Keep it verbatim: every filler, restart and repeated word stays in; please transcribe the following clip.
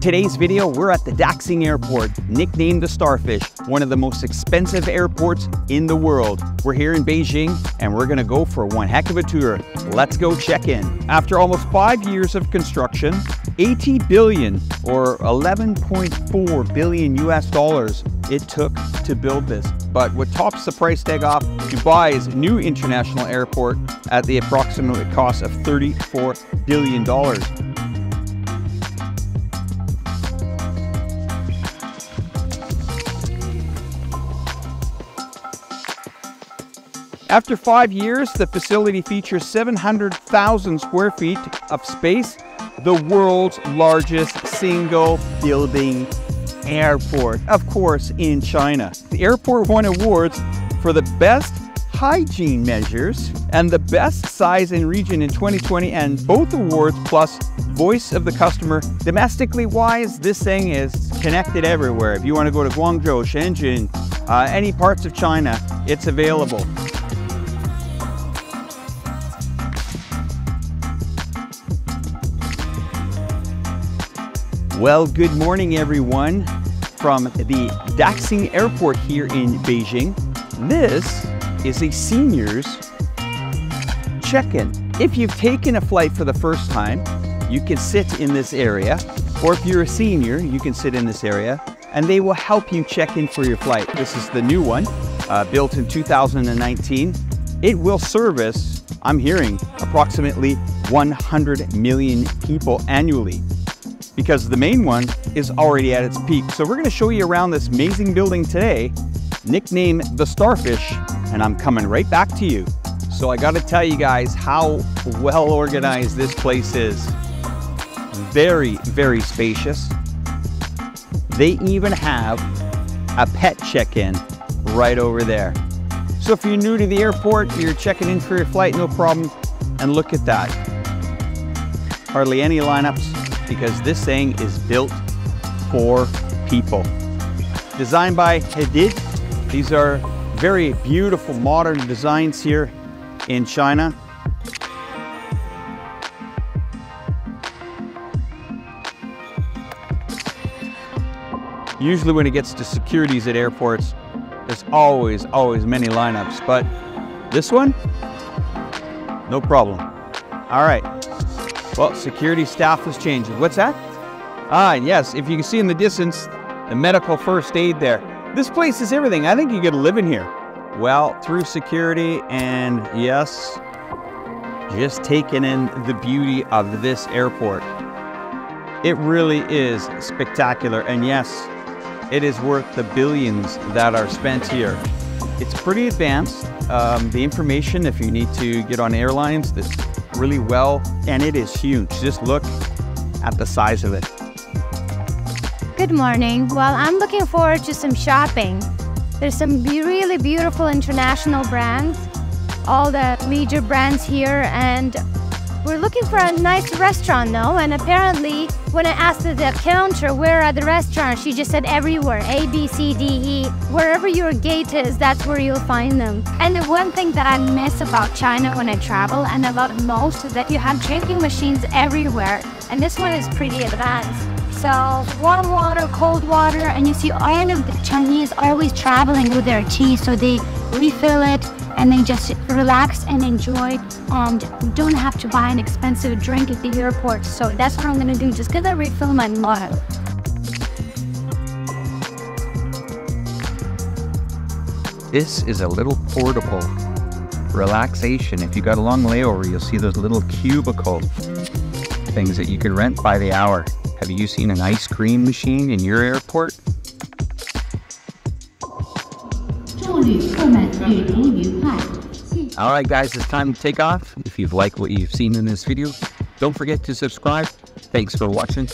Today's video, we're at the Daxing Airport, nicknamed the Starfish, one of the most expensive airports in the world. We're here in Beijing and we're gonna go for one heck of a tour. Let's go check in. After almost five years of construction, eighty billion or eleven point four billion U S dollars it took to build this. But what tops the price tag off Dubai's new international airport at the approximate cost of thirty-four billion dollars. After five years, the facility features seven hundred thousand square feet of space, the world's largest single building airport, of course, in China. The airport won awards for the best hygiene measures and the best size and region in twenty twenty, and both awards plus Voice of the Customer. Domestically wise, this thing is connected everywhere. If you want to go to Guangzhou, Shenzhen, uh, any parts of China, it's available. Well, good morning everyone from the Daxing Airport here in Beijing. This is a seniors check-in. If you've taken a flight for the first time, you can sit in this area, or if you're a senior, you can sit in this area and they will help you check in for your flight. This is the new one, uh, built in two thousand nineteen. It will service, I'm hearing, approximately one hundred million people annually, because the main one is already at its peak. So we're gonna show you around this amazing building today, nicknamed the Starfish, and I'm coming right back to you. So I gotta tell you guys how well organized this place is. Very, very spacious. They even have a pet check-in right over there. So if you're new to the airport, you're checking in for your flight, no problem. And look at that. Hardly any lineups, because this thing is built for people. Designed by Hadid. These are very beautiful modern designs here in China. Usually when it gets to securities at airports, there's always, always many lineups, but this one, no problem. All right. Well, security staff is changing. What's that? Ah, yes, if you can see in the distance, the medical first aid there. This place is everything. I think you could live in here. Well, through security and yes, just taking in the beauty of this airport. It really is spectacular. And yes, it is worth the billions that are spent here. It's pretty advanced. Um, the information, if you need to get on airlines, this really well, and it is huge. Just look at the size of it. Good morning. Well, I'm looking forward to some shopping. There's some be really beautiful international brands, all the major brands here, and we're looking for a nice restaurant though, and apparently when I asked at the counter where are the restaurants, she just said everywhere, A, B, C, D, E. Wherever your gate is, that's where you'll find them. And the one thing that I miss about China when I travel and about most is that you have drinking machines everywhere, and this one is pretty advanced. So warm water, cold water, and you see all of the Chinese are always traveling with their tea, so they refill it and they just relax and enjoy, um, don't have to buy an expensive drink at the airport. So that's what I'm gonna do, just gonna refill my mug. This is a little portable relaxation. If you got a long layover, you'll see those little cubicle things that you could rent by the hour. Have you seen an ice cream machine in your airport? Alright guys, it's time to take off. If you've liked what you've seen in this video, don't forget to subscribe. Thanks for watching.